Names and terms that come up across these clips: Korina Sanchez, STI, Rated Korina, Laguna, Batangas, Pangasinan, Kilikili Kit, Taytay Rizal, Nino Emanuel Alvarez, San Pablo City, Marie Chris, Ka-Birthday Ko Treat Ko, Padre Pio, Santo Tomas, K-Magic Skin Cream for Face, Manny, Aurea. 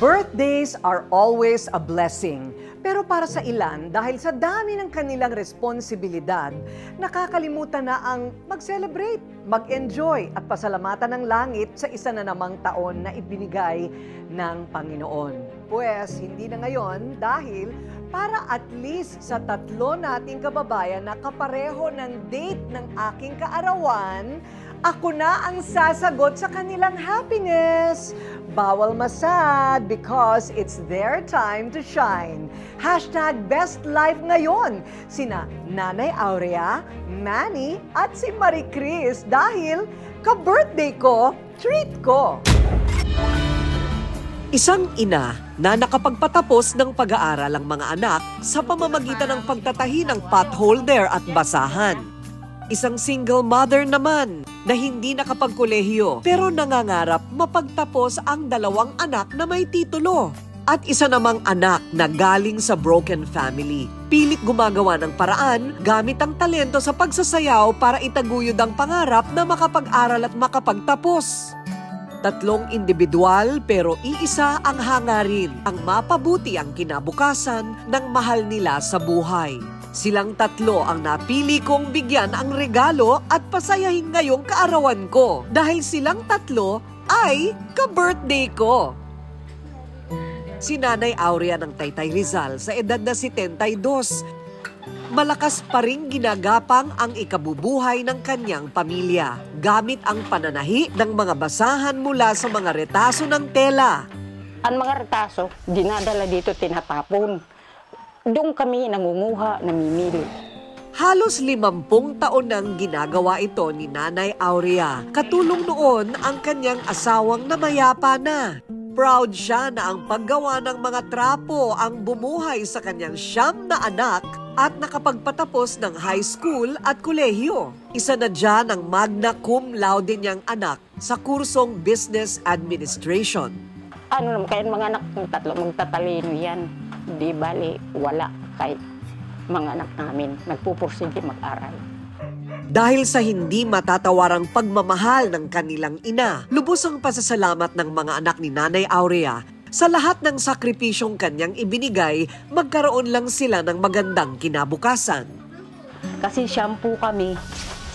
Birthdays are always a blessing, pero para sa ilan, dahil sa dami ng kanilang responsibilidad, nakakalimutan na ang mag-celebrate, mag-enjoy at pasalamatan ng langit sa isa na namang taon na ibinigay ng Panginoon. Pwes, hindi na ngayon dahil para at least sa tatlo nating kababayan na kapareho ng date ng aking kaarawan, ako na ang sasagot sa kanilang happiness. Bawal masad because it's their time to shine. Hashtag Best Life ngayon. Sina Nanay Aurea, Manny at si Marie Chris dahil ka-birthday ko, treat ko. Isang ina na nakapagpatapos ng pag-aaral ang mga anak sa pamamagitan ng pagtatahi ng potholder at basahan. Isang single mother naman na hindi nakapagkolehiyo pero nangangarap mapagtapos ang dalawang anak na may titulo. At isa namang anak na galing sa broken family. Pilit gumagawa ng paraan gamit ang talento sa pagsasayaw para itaguyod ang pangarap na makapag-aral at makapagtapos. Tatlong individual pero iisa ang hangarin ang mapabuti ang kinabukasan ng mahal nila sa buhay. Silang tatlo ang napili kong bigyan ang regalo at pasayahin ngayong kaarawan ko dahil silang tatlo ay ka-birthday ko. Si Nanay Aurea ng Taytay Rizal sa edad na 72, malakas pa rin ginagapang ang ikabubuhay ng kanyang pamilya gamit ang pananahi ng mga basahan mula sa mga retaso ng tela. Ang mga retaso, dinadala dito tinatapon. Doon kami nangunguha, namimili. Halos 50 taon nang ginagawa ito ni Nanay Aurea. Katulong noon ang kanyang asawang namayapa na. Proud siya na ang paggawa ng mga trapo ang bumuhay sa kanyang 9 na anak at nakapagpatapos ng high school at kolehiyo. Isa na dyan ang magna cum laude niyang anak sa kursong Business Administration. Ano naman kayo mga anak ng tatlo, magtatalino yan. Di bali, wala kahit mga anak namin. Nagpupursige mag-aral. Dahil sa hindi matatawarang pagmamahal ng kanilang ina, lubos ang pasasalamat ng mga anak ni Nanay Aurea. Sa lahat ng sakripisyong kanyang ibinigay, magkaroon lang sila ng magandang kinabukasan. Kasi shampoo kami.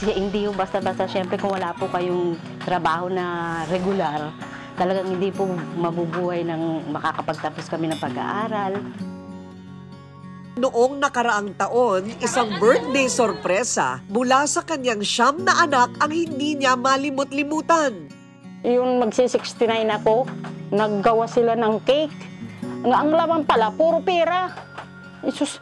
Hindi yung basta-basta. Siyempre kung wala po kayong trabaho na regular, talagang hindi po mabubuhay ng makakapagtapos kami ng pag-aaral. Noong nakaraang taon, isang birthday sorpresa mula sa kanyang 9 na anak ang hindi niya malimut-limutan. Yung magsi-69 ako, naggawa sila ng cake. Ang laman pala, puro pera. Isus,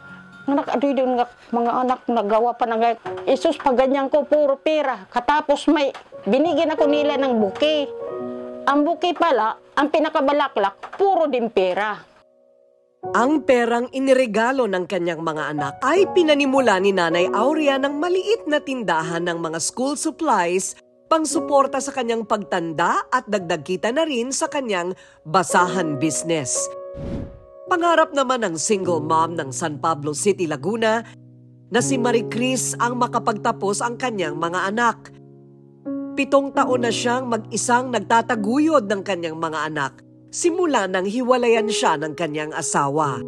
aduy din mga anak naggawa pa ng cake. Isus, pag ganyan ko, puro pera. Katapos may binigyan ako nila ng bouquet. Ang bouquet pala, ang pinakabalaklak, puro din pera. Ang perang iniregalo ng kanyang mga anak ay pinanimula ni Nanay Aurea ng maliit na tindahan ng mga school supplies pangsuporta sa kanyang pagtanda at dagdag kita na rin sa kanyang basahan business. Pangarap naman ng single mom ng San Pablo City, Laguna na si Marie Chris ang makapagtapos ang kanyang mga anak. 7 taon na siyang mag-isang nagtataguyod ng kanyang mga anak simula nang hiwalayan siya ng kanyang asawa.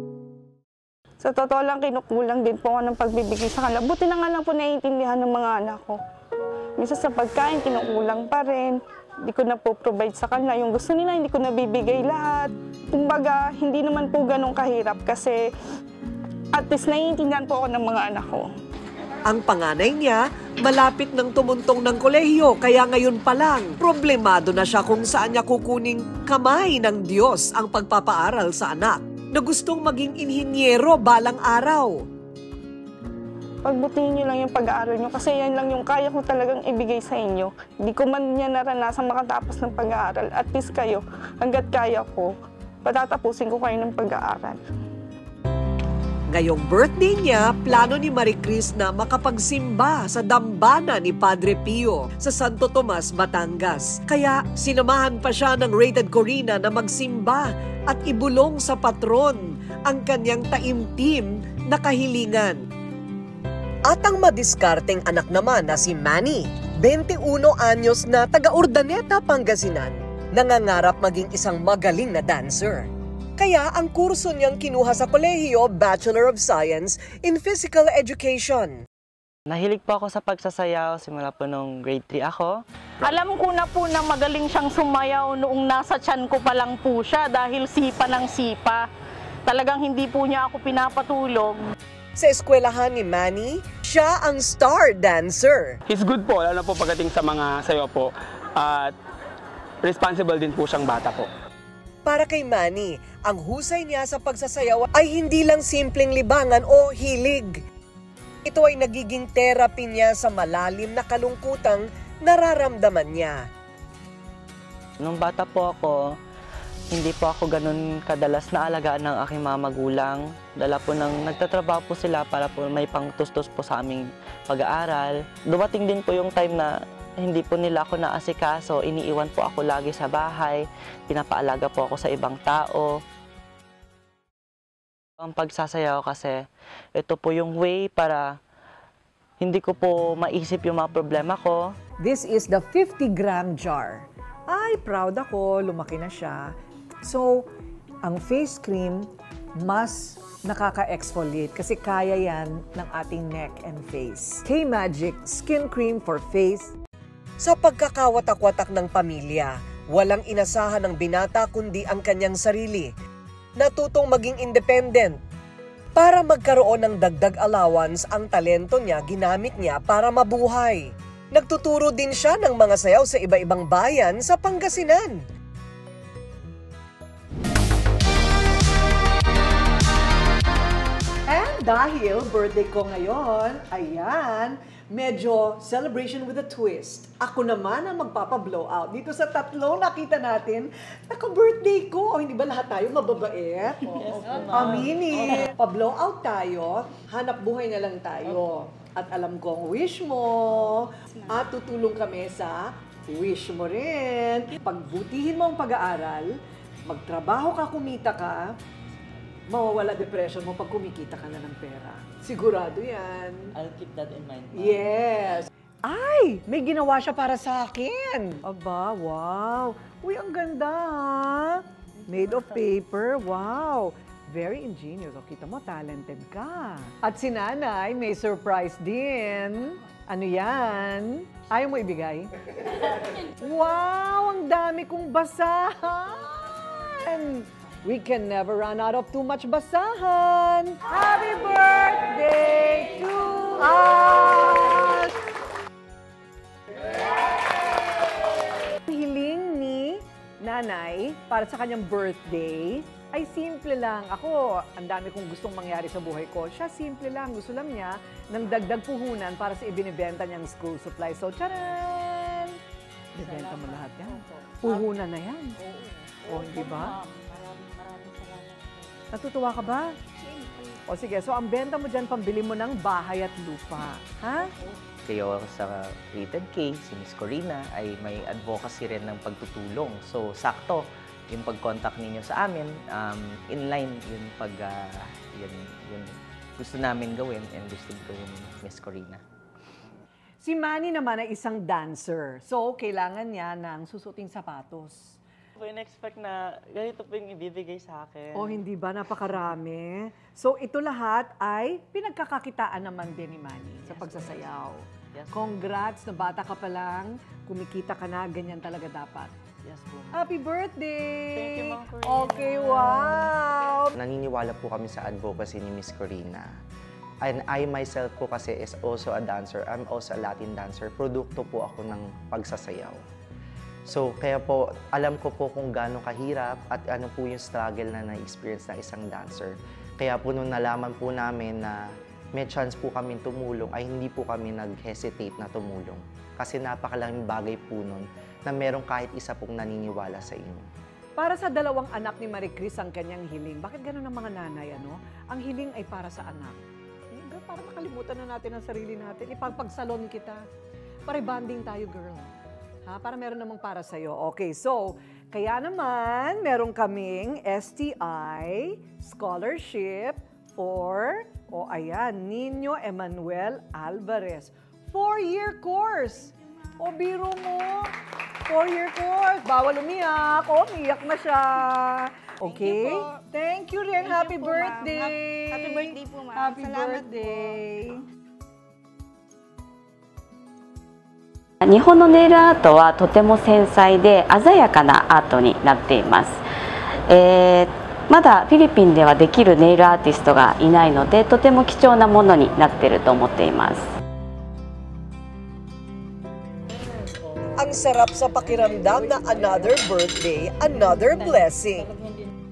Sa totoo lang, kinukulang din po ako ng pagbibigay sa kanila. Buti na nga lang po naiintindihan ng mga anak ko. Minsan sa pagkain, kinukulang pa rin. Hindi ko na po provide sa kanila. Yung gusto nila, hindi ko nabibigay lahat. Kumbaga, hindi naman po ganong kahirap kasi at least naiintindihan po ako ng mga anak ko. Ang panganay niya, malapit ng tumuntong ng kolehiyo, kaya ngayon pa lang, problemado na siya kung saan niya kukuning kamay ng Diyos ang pagpapaaral sa anak na gustong maging inhinyero balang araw. Pagbutihin niyo lang yung pag-aaral niyo kasi yan lang yung kaya ko talagang ibigay sa inyo. Hindi ko man niya naranasan makatapos ng pag-aaral. At least kayo, hanggat kaya ko, patatapusin ko kayo ng pag-aaral. Ngayong birthday niya, plano ni Marie Chris na makapagsimba sa dambana ni Padre Pio sa Santo Tomas, Batangas. Kaya sinamahan pa siya ng Rated Korina na magsimba at ibulong sa patron ang kanyang taimtim na kahilingan. At ang madiskarteng anak naman na si Manny, 21 anyos na taga-Urdaneta, Pangasinan, nangangarap maging isang magaling na dancer. Kaya ang kurso niyang kinuha sa kolehiyo, Bachelor of Science in Physical Education. Nahilig po ako sa pagsasayaw simula po nung grade 3 ako. Alam ko na po na magaling siyang sumayaw noong nasa tiyan ko pa lang po siya dahil sipa ng sipa. Talagang hindi po niya ako pinapatulog. Sa eskwelahan ni Manny, siya ang star dancer. He's good po, lalo na po pagdating sa mga sayo po. At responsible din po siyang bata po. Para kay Manny, ang husay niya sa pagsasayaw ay hindi lang simpleng libangan o hilig. Ito ay nagiging therapy niya sa malalim na kalungkutang nararamdaman niya. Nung bata po ako, hindi po ako ganun kadalas na alagaan ng aking mga magulang. Dala po nang nagtatrabaho po sila para po may pangtustos po sa aming pag-aaral. Dumating din po yung time na hindi po nila ako naasikaso. Iniiwan po ako lagi sa bahay. Pinapaalaga po ako sa ibang tao. Ang pagsasayaw kasi, ito po yung way para hindi ko po maisip yung mga problema ko. This is the 50-gram jar. Ay, proud ako. Lumaki na siya. So, ang face cream mas nakaka-exfoliate kasi kaya yan ng ating neck and face. K-Magic Skin Cream for Face. Sa pagkakawatak-watak ng pamilya, walang inasahan ng binata kundi ang kanyang sarili. Natutong maging independent. Para magkaroon ng dagdag allowance, ang talento niya ginamit niya para mabuhay. Nagtuturo din siya ng mga sayaw sa iba-ibang bayan sa Pangasinan. And dahil birthday ko ngayon, ayan, medyo celebration with a twist. Ako naman ang magpapa-blowout dito sa tatlong nakita natin. Naka-birthday ko. Hindi ba lahat tayo mababait? Yes, aminin. Pa-blowout tayo. Hanap buhay na lang tayo. At alam ko ang wish mo. At tutulong kami sa wish mo rin. Pagbutihin mo ang pag-aaral, magtrabaho ka, kumita ka, mawawala depression mo pag kumikita ka na ng pera. Sigurado yan. I'll keep that in mind. Yes. Ay! May ginawa siya para sa akin. Aba, wow. Uy, ang ganda ha? Made of paper. Wow. Very ingenious. O, kita mo, talented ka. At si nanay, may surprise din. Ano yan? Ayaw mo ibigay? Wow! Ang dami kong basahan! We can never run out of too much basahan. Happy birthday to us! Hiling ni nanay para sa kanyang birthday ay simple lang. Ako, ang dami kong gustong mangyari sa buhay ko. Siya simple lang. Gusto lang niya ng dagdag puhunan para sa ibinibenta niyang school supplies. So, tcharan! Ibibenta mo lahat yan. Puhunan na yan. O, di ba? Natutuwa ka ba? O sige, so ang benta mo dyan, pambili mo ng bahay at lupa. Ha? Kayo sa Rated K, si Miss Korina, ay may advocacy rin ng pagtutulong. So, sakto yung pag-contact ninyo sa amin, inline yung gusto namin gawin and gusto gawin Miss Korina. Si Manny naman ay isang dancer. So, kailangan niya ng susuting sapatos. Hindi ko in-expect na ganito po yung ibibigay sa akin. O, hindi ba? Napakarami. So, ito lahat ay pinagkakakitaan naman din ni Manny sa pagsasayaw. Yes, congrats na bata ka pa lang. Kumikita ka na. Ganyan talaga dapat. Yes, po. Happy birthday! Thank you, Ma'am Korina. Okay, wow! Naniniwala po kami sa advocacy ni Miss Korina. And I myself po kasi is also a dancer. I'm also a Latin dancer. Produkto po ako ng pagsasayaw. So, kaya po, alam ko po kung gaano kahirap at ano po yung struggle na na-experience na isang dancer. Kaya po nung nalaman po namin na may chance po kami tumulong, ay hindi po kami nag-hesitate na tumulong. Kasi napakalaming bagay po nun na merong kahit isa pong naniniwala sa inyo. Para sa dalawang anak ni Marie Chris ang kanyang hiling, bakit ganun ang mga nanay, ano? Ang hiling ay para sa anak. Girl, para makalimutan na natin ang sarili natin. Ipagpagsalon kita. Pare-banding tayo, girl. Ha, para meron namang para sa'yo. Okay, so, kaya naman, meron kaming STI Scholarship for, Nino Emanuel Alvarez. 4-year course. O, biro mo. 4-year course. Bawal umiyak. O, umiyak na siya. Okay? Thank you, Ren. Happy birthday. Happy birthday po, ma'am. Happy birthday. 日本のネイルアートはとても繊細で鮮やかなアートになっています。まだフィリピンではできるネイルアーティストがいないので、とても貴重なものになっていると思っています。Ang sarap sa pakiramdam na another birthday, another blessing.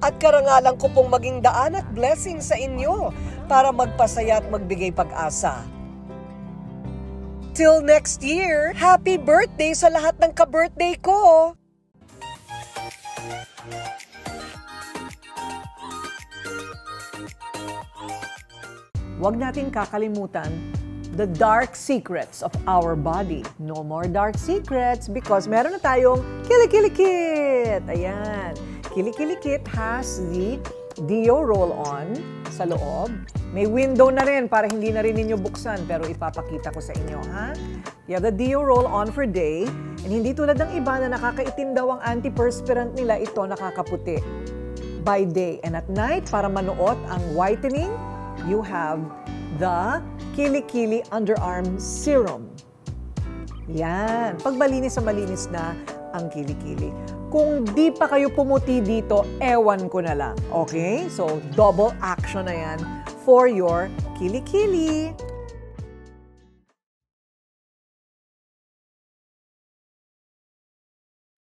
At karangalan ko pong maging daan at blessing sa inyo para magpasaya at magbigay pag-asa. Till next year, happy birthday sa lahat ng ka-birthday ko! Huwag natin kakalimutan the dark secrets of our body. No more dark secrets because meron na tayong Kilikili Kit! Ayan. Kilikili Kit has the deo roll-on sa loob. May window na rin para hindi na rin ninyo buksan pero ipapakita ko sa inyo, ha? You have the deo roll-on for day and hindi tulad ng iba na nakakaitim daw ang antiperspirant nila, ito nakakaputi by day. And at night, para manuot ang whitening, you have the Kilikili Underarm Serum. Yan. Pag malinis na malinis na ang kilikili. Kung di pa kayo pumuti dito, ewan ko na lang. Okay? So, double action na yan for your kilikili.